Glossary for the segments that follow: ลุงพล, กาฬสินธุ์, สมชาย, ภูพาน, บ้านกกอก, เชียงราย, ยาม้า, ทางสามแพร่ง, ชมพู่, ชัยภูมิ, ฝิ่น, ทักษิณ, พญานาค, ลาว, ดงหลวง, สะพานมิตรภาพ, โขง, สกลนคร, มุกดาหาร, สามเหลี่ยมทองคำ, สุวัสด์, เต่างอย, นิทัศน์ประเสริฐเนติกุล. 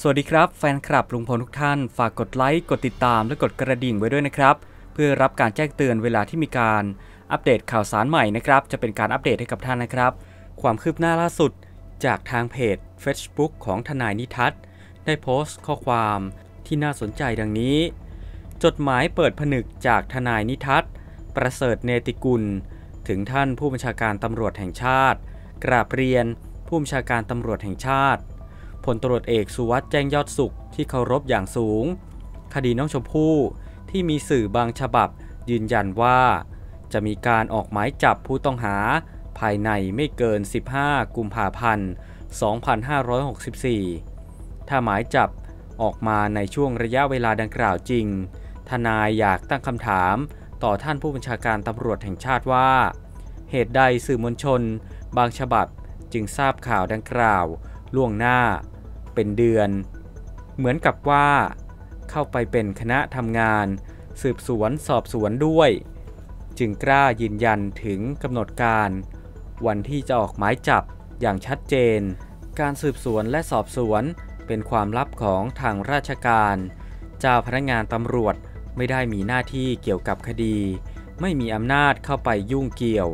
สวัสดีครับแฟนคลับลุงพลทุกท่านฝากกดไลค์กดติดตามและกดกระดิ่งไว้ด้วยนะครับเพื่อรับการแจ้งเตือนเวลาที่มีการอัปเดตข่าวสารใหม่นะครับจะเป็นการอัปเดตให้กับท่านนะครับความคืบหน้าล่าสุดจากทางเพจ Facebook ของทนายนิทัศน์ได้โพสต์ข้อความที่น่าสนใจดังนี้จดหมายเปิดผนึกจากทนายนิทัศน์ประเสริฐเนติกุลถึงท่านผู้บัญชาการตำรวจแห่งชาติกราบเรียนผู้บัญชาการตำรวจแห่งชาติพลตำรวจเอกสุวัสด์แจ้งยอดสุขที่เคารพอย่างสูงคดีน้องชมพู่ที่มีสื่อบางฉบับยืนยันว่าจะมีการออกหมายจับผู้ต้องหาภายในไม่เกิน15กุมภาพันธ์2564ถ้าหมายจับออกมาในช่วงระยะเวลาดังกล่าวจริงทนายอยากตั้งคำถามต่อท่านผู้บัญชาการตำรวจแห่งชาติว่าเหตุใดสื่อมวลชนบางฉบับจึงทราบข่าวดังกล่าวล่วงหน้าเป็นเดือนเหมือนกับว่าเข้าไปเป็นคณะทำงานสืบสวนสอบสวนด้วยจึงกล้ายืนยันถึงกำหนดการวันที่จะออกหมายจับอย่างชัดเจนการสืบสวนและสอบสวนเป็นความลับของทางราชการเจ้าพนักงานตำรวจไม่ได้มีหน้าที่เกี่ยวกับคดีไม่มีอำนาจเข้าไปยุ่งเกี่ยว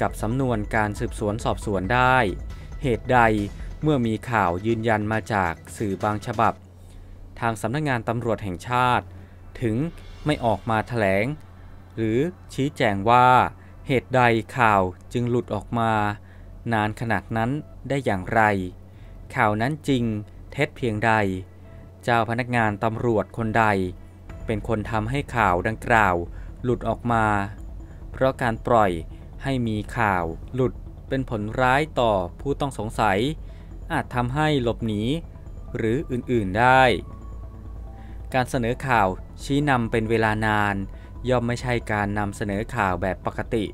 กับสำนวนการสืบสวนสอบสวนได้เหตุใดเมื่อมีข่าวยืนยันมาจากสื่อบางฉบับทางสำนักงานตำรวจแห่งชาติถึงไม่ออกมาแถลงหรือชี้แจงว่าเหตุใดข่าวจึงหลุดออกมานานขนาดนั้นได้อย่างไรข่าวนั้นจริงเท็จเพียงใดเจ้าพนักงานตำรวจคนใดเป็นคนทำให้ข่าวดังกล่าวหลุดออกมาเพราะการปล่อยให้มีข่าวหลุดเป็นผลร้ายต่อผู้ต้องสงสัยอาจทำให้หลบหนีหรืออื่นๆได้การเสนอข่าวชี้นำเป็นเวลานานย่อมไม่ใช่การนำเสนอข่าวแบบปกติ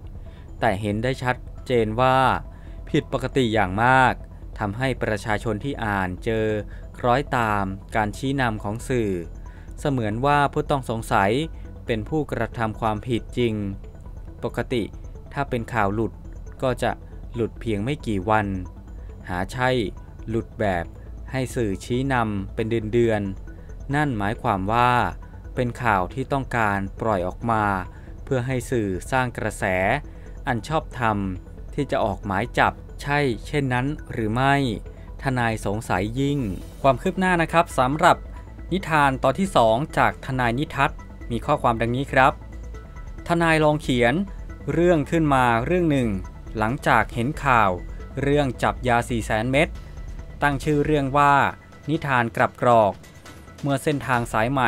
แต่เห็นได้ชัดเจนว่าผิดปกติอย่างมากทำให้ประชาชนที่อ่านเจอคล้อยตามการชี้นำของสื่อเสมือนว่าผู้ต้องสงสัยเป็นผู้กระทำความผิดจริงปกติถ้าเป็นข่าวหลุดก็จะหลุดเพียงไม่กี่วันหาใช่หลุดแบบให้สื่อชี้นำเป็นเดือนๆนั่นหมายความว่าเป็นข่าวที่ต้องการปล่อยออกมาเพื่อให้สื่อสร้างกระแสอันชอบธรรมที่จะออกหมายจับใช่เช่นนั้นหรือไม่ทนายสงสัยยิ่งความคืบหน้านะครับสำหรับนิทานตอนที่2จากทนายนิทัศน์มีข้อความดังนี้ครับทนายลองเขียนเรื่องขึ้นมาเรื่องหนึ่งหลังจากเห็นข่าวเรื่องจับยา 400,000 เม็ดตั้งชื่อเรื่องว่านิทานกลับกรอกเมื่อเส้นทางสายไหม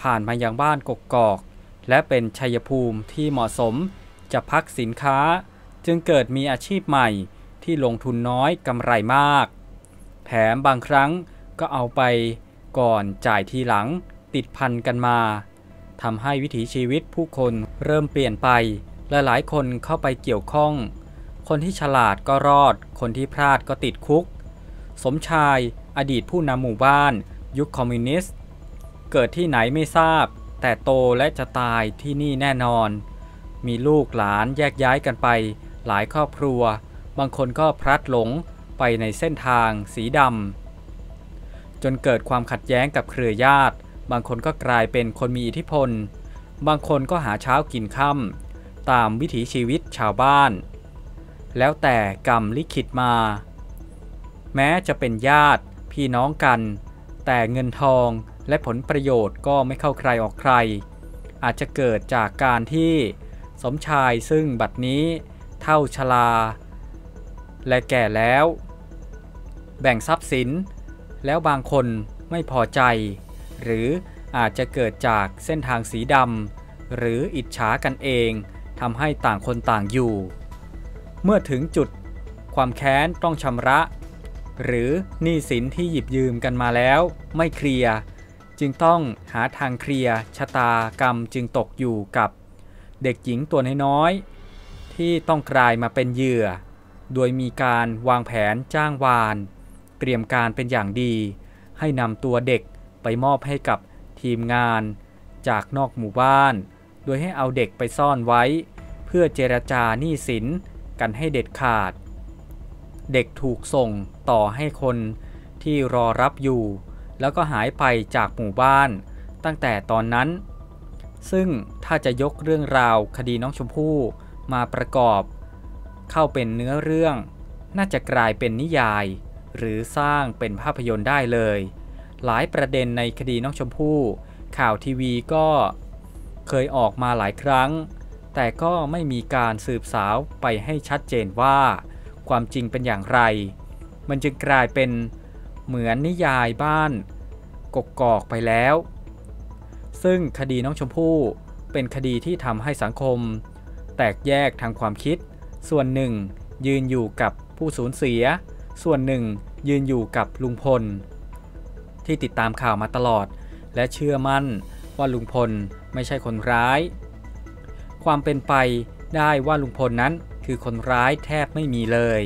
ผ่านมายังบ้านกกอกและเป็นชัยภูมิที่เหมาะสมจะพักสินค้าจึงเกิดมีอาชีพใหม่ที่ลงทุนน้อยกำไรมากแถมบางครั้งก็เอาไปก่อนจ่ายทีหลังติดพันกันมาทำให้วิถีชีวิตผู้คนเริ่มเปลี่ยนไปและหลายคนเข้าไปเกี่ยวข้องคนที่ฉลาดก็รอดคนที่พลาดก็ติดคุกสมชายอดีตผู้นำหมู่บ้านยุคคอมมิวนิสต์เกิดที่ไหนไม่ทราบแต่โตและจะตายที่นี่แน่นอนมีลูกหลานแยกย้ายกันไปหลายครอบครัวบางคนก็พลัดหลงไปในเส้นทางสีดำจนเกิดความขัดแย้งกับเครือญาติบางคนก็กลายเป็นคนมีอิทธิพลบางคนก็หาเช้ากินค่ำตามวิถีชีวิตชาวบ้านแล้วแต่กรรมลิขิตมาแม้จะเป็นญาติพี่น้องกันแต่เงินทองและผลประโยชน์ก็ไม่เข้าใครออกใครอาจจะเกิดจากการที่สมชายซึ่งบัดนี้เฒ่าชราและแก่แล้วแบ่งทรัพย์สินแล้วบางคนไม่พอใจหรืออาจจะเกิดจากเส้นทางสีดำหรืออิจฉากันเองทำให้ต่างคนต่างอยู่เมื่อถึงจุดความแค้นต้องชำระหรือหนี้สินที่หยิบยืมกันมาแล้วไม่เคลียร์จึงต้องหาทางเคลียร์ชะตากรรมจึงตกอยู่กับเด็กหญิงตัวน้อยๆที่ต้องกลายมาเป็นเหยื่อโดยมีการวางแผนจ้างวานเตรียมการเป็นอย่างดีให้นำตัวเด็กไปมอบให้กับทีมงานจากนอกหมู่บ้านโดยให้เอาเด็กไปซ่อนไว้เพื่อเจรจาหนี้สินกันให้เด็ดขาดเด็กถูกส่งต่อให้คนที่รอรับอยู่ แล้วก็หายไปจากหมู่บ้านตั้งแต่ตอนนั้นซึ่งถ้าจะยกเรื่องราวคดีน้องชมพู่มาประกอบเข้าเป็นเนื้อเรื่องน่าจะกลายเป็นนิยายหรือสร้างเป็นภาพยนตร์ได้เลยหลายประเด็นในคดีน้องชมพู่ข่าวทีวีก็เคยออกมาหลายครั้งแต่ก็ไม่มีการสืบสาวไปให้ชัดเจนว่าความจริงเป็นอย่างไรมันจึงกลายเป็นเหมือนนิยายบ้านกกอกไปแล้วซึ่งคดีน้องชมพู่เป็นคดีที่ทำให้สังคมแตกแยกทางความคิดส่วนหนึ่งยืนอยู่กับผู้สูญเสียส่วนหนึ่งยืนอยู่กับลุงพลที่ติดตามข่าวมาตลอดและเชื่อมั่นว่าลุงพลไม่ใช่คนร้ายความเป็นไปได้ว่าลุงพลนั้นคือคนร้ายแทบไม่มีเลย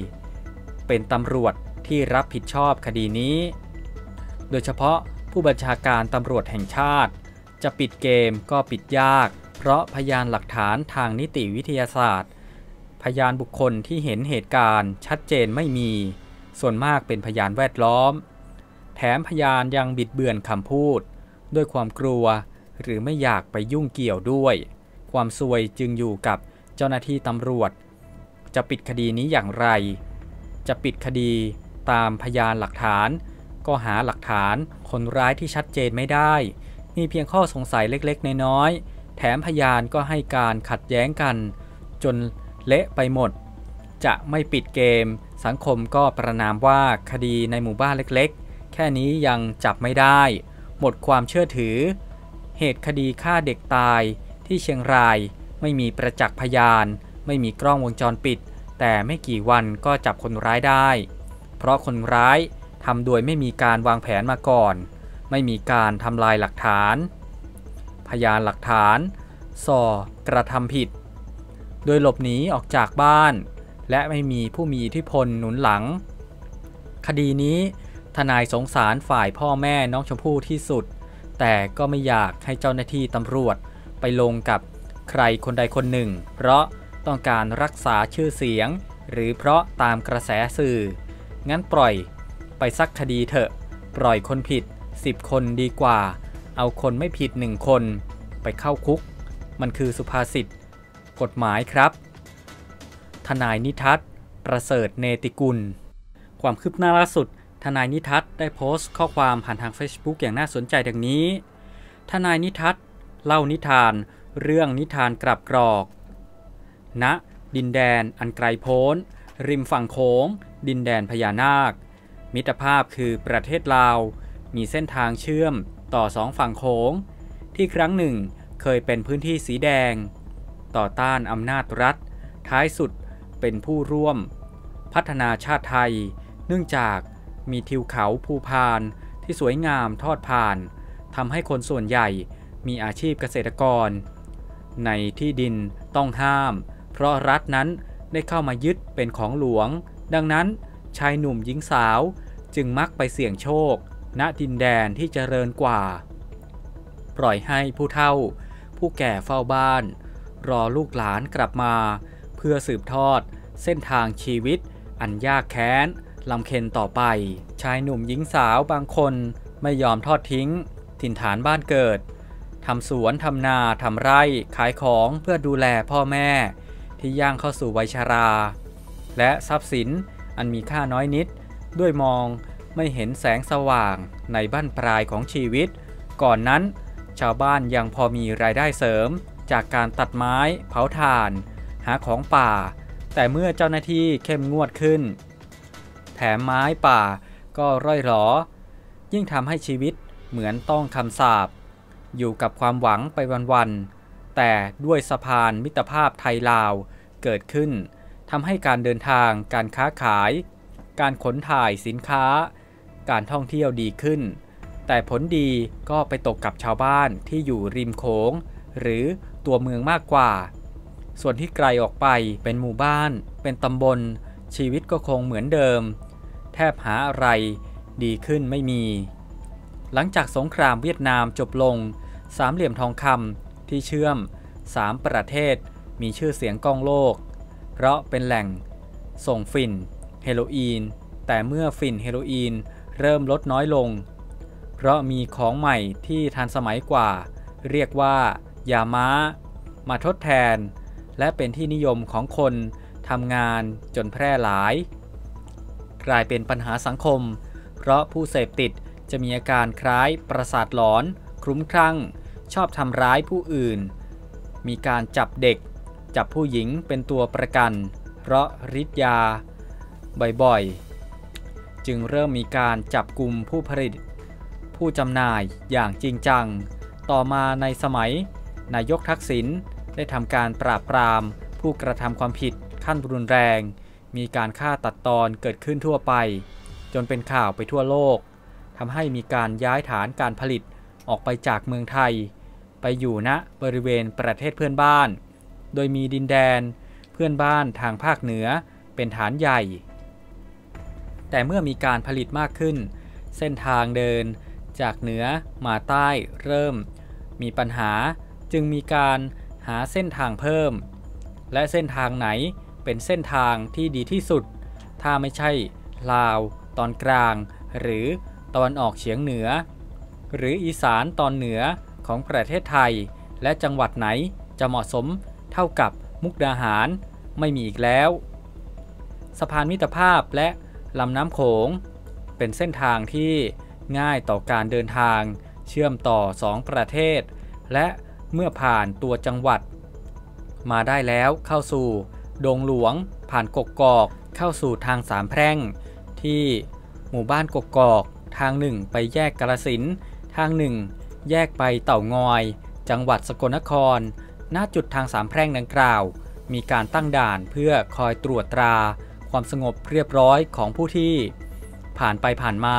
เป็นตำรวจที่รับผิดชอบคดีนี้โดยเฉพาะผู้บัญชาการตำรวจแห่งชาติจะปิดเกมก็ปิดยากเพราะพยานหลักฐานทางนิติวิทยาศาสตร์พยานบุคคลที่เห็นเหตุการณ์ชัดเจนไม่มีส่วนมากเป็นพยานแวดล้อมแถมพยานยังบิดเบือนคำพูดด้วยความกลัวหรือไม่อยากไปยุ่งเกี่ยวด้วยความซวยจึงอยู่กับเจ้าหน้าที่ตำรวจจะปิดคดีนี้อย่างไรจะปิดคดีตามพยานหลักฐานก็หาหลักฐานคนร้ายที่ชัดเจนไม่ได้มีเพียงข้อสงสัยเล็กๆน้อยๆแถมพยานก็ให้การขัดแย้งกันจนเละไปหมดจะไม่ปิดเกมสังคมก็ประณามว่าคดีในหมู่บ้านเล็กๆแค่นี้ยังจับไม่ได้หมดความเชื่อถือเหตุคดีฆ่าเด็กตายที่เชียงรายไม่มีประจักษ์พยานไม่มีกล้องวงจรปิดแต่ไม่กี่วันก็จับคนร้ายได้เพราะคนร้ายทำโดยไม่มีการวางแผนมาก่อนไม่มีการทำลายหลักฐานพยานหลักฐานส่อกระทำผิดโดยหลบหนีออกจากบ้านและไม่มีผู้มีอิทธิพลหนุนหลังคดีนี้ทนายสงสารฝ่ายพ่อแม่น้องชมพู่ที่สุดแต่ก็ไม่อยากให้เจ้าหน้าที่ตำรวจไปลงกับใครคนใดคนหนึ่งเพราะต้องการรักษาชื่อเสียงหรือเพราะตามกระแสสื่องั้นปล่อยไปสักคดีเถอะปล่อยคนผิด10คนดีกว่าเอาคนไม่ผิด1คนไปเข้าคุกมันคือสุภาษิตกฎหมายครับทนายนิทัศน์ประเสริฐเนติกุลความคืบหน้าล่าสุดทนายนิทัศน์ได้โพสต์ข้อความผ่านทาง Facebook อย่างน่าสนใจดังนี้ทนายนิทัศน์เล่านิทานเรื่องนิทานกลับกรอกณดินแดนอันไกลโพ้นริมฝั่งโขงดินแดนพญานาคมิตรภาพคือประเทศลาวมีเส้นทางเชื่อมต่อสองฝั่งโขงที่ครั้งหนึ่งเคยเป็นพื้นที่สีแดงต่อต้านอำนาจรัฐท้ายสุดเป็นผู้ร่วมพัฒนาชาติไทยเนื่องจากมีทิวเขาภูพานที่สวยงามทอดผ่านทำให้คนส่วนใหญ่มีอาชีพเกษตรกรในที่ดินต้องห้ามเพราะรัฐนั้นได้เข้ามายึดเป็นของหลวงดังนั้นชายหนุ่มหญิงสาวจึงมักไปเสี่ยงโชคณดินแดนที่เจริญกว่าปล่อยให้ผู้เฒ่าผู้แก่เฝ้าบ้านรอลูกหลานกลับมาเพื่อสืบทอดเส้นทางชีวิตอันยากแค้นลำเค็ญต่อไปชายหนุ่มหญิงสาวบางคนไม่ยอมทอดทิ้งถิ่นฐานบ้านเกิดทำสวนทำนาทำไร่ขายของเพื่อดูแลพ่อแม่ที่ย่างเข้าสู่วัยชราและทรัพย์สินอันมีค่าน้อยนิดด้วยมองไม่เห็นแสงสว่างในบั้นปลายของชีวิตก่อนนั้นชาวบ้านยังพอมีรายได้เสริมจากการตัดไม้เผาถ่านหาของป่าแต่เมื่อเจ้าหน้าที่เข้มงวดขึ้นแถมไม้ป่าก็ร่อยหรอยิ่งทำให้ชีวิตเหมือนต้องคำสาปอยู่กับความหวังไปวันๆแต่ด้วยสะพานมิตรภาพไทยลาวเกิดขึ้นทำให้การเดินทางการค้าขายการขนถ่ายสินค้าการท่องเที่ยวดีขึ้นแต่ผลดีก็ไปตกกับชาวบ้านที่อยู่ริมโขงหรือตัวเมืองมากกว่าส่วนที่ไกลออกไปเป็นหมู่บ้านเป็นตำบลชีวิตก็คงเหมือนเดิมแทบหาอะไรดีขึ้นไม่มีหลังจากสงครามเวียดนามจบลงสามเหลี่ยมทองคำที่เชื่อม3ประเทศมีชื่อเสียงก้องโลกเพราะเป็นแหล่งส่งฝิ่นเฮโรอีนแต่เมื่อฝิ่นเฮโรอีนเริ่มลดน้อยลง เพราะมีของใหม่ที่ทันสมัยกว่าเรียกว่ายาม้ามาทดแทนและเป็นที่นิยมของคนทำงานจนแพร่หลายกลายเป็นปัญหาสังคมเพราะผู้เสพติดจะมีอาการคล้ายประสาทหลอนคลุ้มคลั่งชอบทำร้ายผู้อื่นมีการจับเด็กจับผู้หญิงเป็นตัวประกันเพราะฤทธิ์ยาบ่อยๆจึงเริ่มมีการจับกลุ่มผู้ผลิตผู้จำหน่ายอย่างจริงจังต่อมาในสมัยนายกทักษิณได้ทำการปราบปรามผู้กระทำความผิดขั้นรุนแรงมีการฆ่าตัดตอนเกิดขึ้นทั่วไปจนเป็นข่าวไปทั่วโลกทำให้มีการย้ายฐานการผลิตออกไปจากเมืองไทยไปอยู่ณบริเวณประเทศเพื่อนบ้านโดยมีดินแดนเพื่อนบ้านทางภาคเหนือเป็นฐานใหญ่แต่เมื่อมีการผลิตมากขึ้นเส้นทางเดินจากเหนือมาใต้เริ่มมีปัญหาจึงมีการหาเส้นทางเพิ่มและเส้นทางไหนเป็นเส้นทางที่ดีที่สุดถ้าไม่ใช่ลาวตอนกลางหรือตะวันออกเฉียงเหนือหรืออีสานตอนเหนือของประเทศไทยและจังหวัดไหนจะเหมาะสมเท่ากับมุกดาหารไม่มีอีกแล้วสะพานมิตรภาพและลำน้ำโขงเป็นเส้นทางที่ง่ายต่อการเดินทางเชื่อมต่อสองประเทศและเมื่อผ่านตัวจังหวัดมาได้แล้วเข้าสู่ดงหลวงผ่านกกอกเข้าสู่ทางสามแพร่งที่หมู่บ้านกกอกทางหนึ่งไปแยกกาฬสินธุ์ทางหนึ่งแยกไปเต่างอยจังหวัดสกลนครณจุดทางสามแพร่งดังกล่าวมีการตั้งด่านเพื่อคอยตรวจตราความสงบเรียบร้อยของผู้ที่ผ่านไปผ่านมา